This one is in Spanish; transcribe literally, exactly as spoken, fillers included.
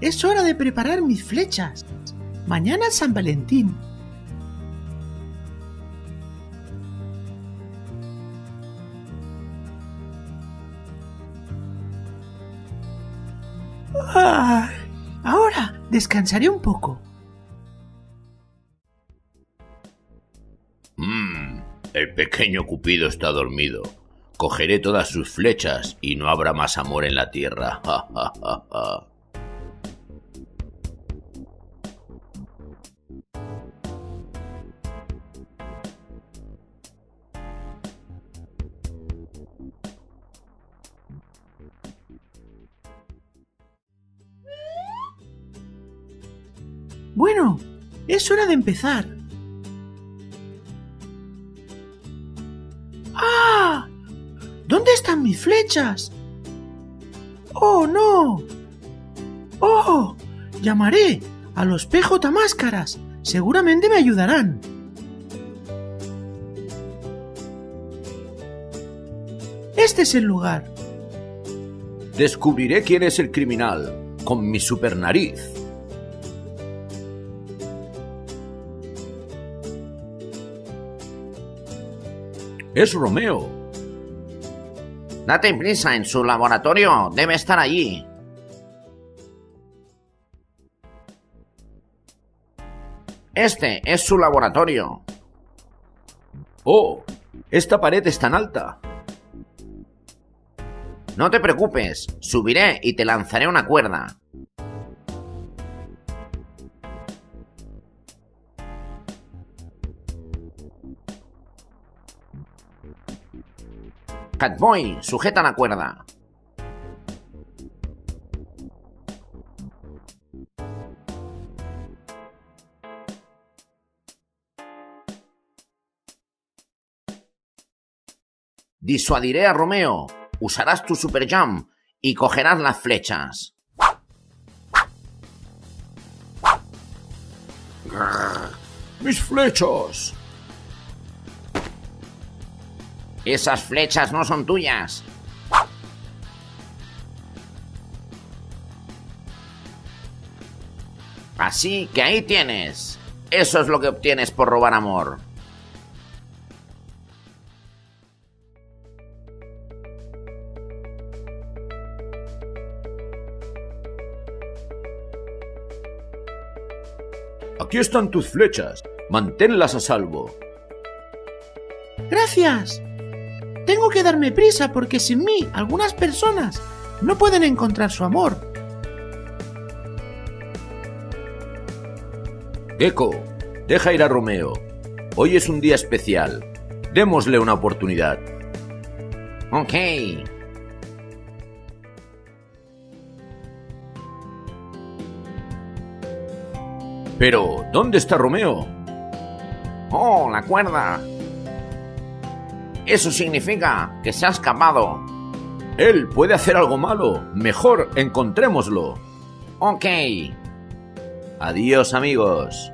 Es hora de preparar mis flechas. Mañana es San Valentín. Ah, ahora descansaré un poco. Mmm, el pequeño Cupido está dormido. Cogeré todas sus flechas y no habrá más amor en la tierra. Ja, ja, ja, ja. Bueno, es hora de empezar. ¡Ah! ¿Dónde están mis flechas? ¡Oh, no! ¡Oh! Llamaré a los P J Máscaras. Seguramente me ayudarán. Este es el lugar. Descubriré quién es el criminal con mi super nariz. ¡Es Romeo! ¡Date prisa! ¡En su laboratorio! ¡Debe estar allí! ¡Este es su laboratorio! ¡Oh! ¡Esta pared es tan alta! ¡No te preocupes! ¡Subiré y te lanzaré una cuerda! Catboy, sujeta la cuerda. Disuadiré a Romeo. Usarás tu super jump y cogerás las flechas. Grrr, ¡mis flechas! ¡Esas flechas no son tuyas! Así que ahí tienes. Eso es lo que obtienes por robar amor. Aquí están tus flechas. Manténlas a salvo. ¡Gracias! Tengo que darme prisa porque sin mí algunas personas no pueden encontrar su amor. Gecko, deja ir a Romeo. Hoy es un día especial. Démosle una oportunidad. Ok. Pero, ¿dónde está Romeo? Oh, la cuerda. Eso significa que se ha escapado. Él puede hacer algo malo. Mejor encontrémoslo. Ok. Adiós, amigos.